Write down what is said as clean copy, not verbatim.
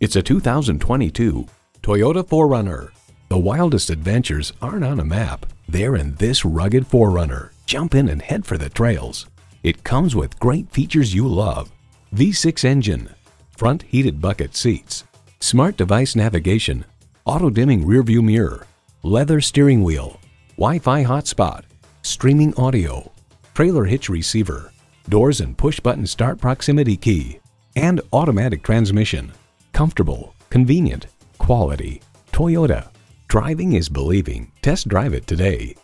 It's a 2022 Toyota 4Runner. The wildest adventures aren't on a map. They're in this rugged 4Runner. Jump in and head for the trails. It comes with great features you love. V6 engine, front heated bucket seats, smart device navigation, auto-dimming rearview mirror, leather steering wheel, Wi-Fi hotspot, streaming audio, trailer hitch receiver, doors and push-button start proximity key, and automatic transmission. Comfortable, convenient, quality. Toyota. Driving is believing. Test drive it today.